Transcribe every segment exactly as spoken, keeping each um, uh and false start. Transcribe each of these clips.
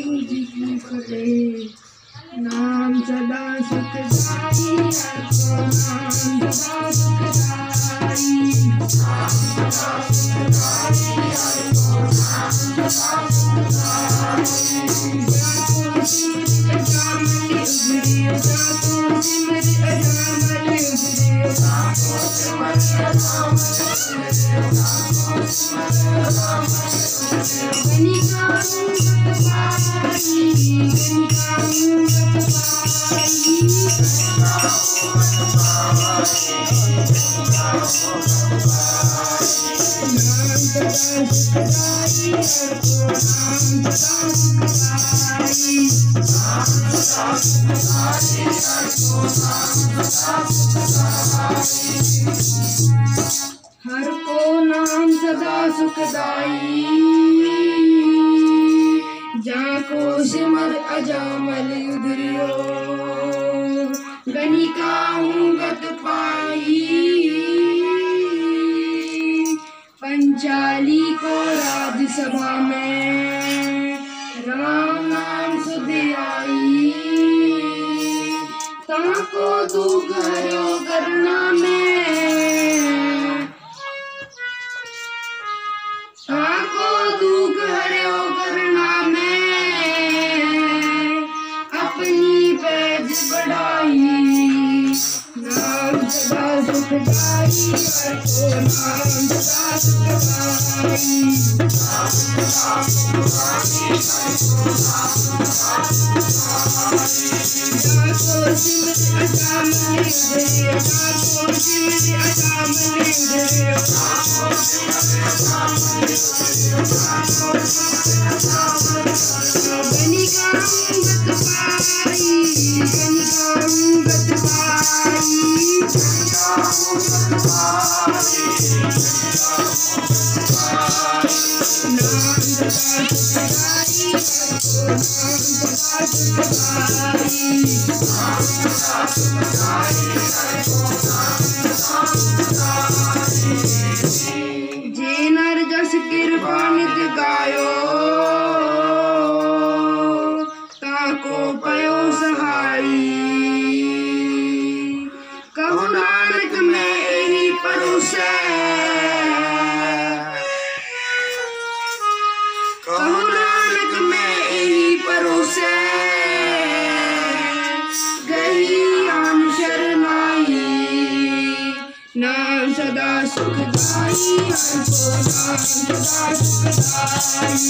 वाहेगुरु जी की फतेह। नाम सदा सुखदाई, हर को नाम सदा सुखदाई, नाम सदा सुखदाई, हर को नाम सदा सुखदाई। जातो सिमर अजामल उजरी, जातो सिमर अजामल उजरी, जातो सिमर अजामल उजरी, जातो सिमर अजामल। गनिका उमत पाई, गनिका उमत पाई, गनिका उमत पाई, गनिका उमत पाई। नाम सदा सुखदाई, हर को नाम सदा सुखदाई, नाम सदा सुखदाई, हर को नाम सदा सुखदाई। हर को नाम सदा सुखदाई, जाको सिमर अजामल उधरियो, गनिका उमत पाई, पंचाली को राज्यसभा में राम नाम सुध आई। ताको तू करो करना में, ताको तू करो करना में, अपनी पैज बढ़ाई। नाम सदा सुखदाई, हर को नाम सदा सुखदाई, नाम सदा सुखदाई, हर को नाम सदा सुखदाई। जातो सिमर अजामल उधरी, जातो सिमर अजामल उधरी, जातो सिमर अजामल उधरी, जातो सिमर अजामल उधरी। गनिका उमत पाई, गनिका उमत पाई, गनिका उमत पाई, गनिका उमत पाई। नाम सदा सुखदाई, हर को नाम सदा सुखदाई, नाम सदा सुखदाई, हर को नाम सदा सुखदाई। जे नर जस कृपा नित गायो, पयो सहाई। कहु नानक में एही परोसै, कहु नानक में एही परोसै, गही हम शरमाई। नाम सदा सुखदाई, हर को नाम सदा सुखदाई,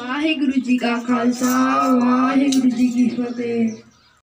वाहेगुरु जी का खालसा, वाहेगुरु जी की फतेह।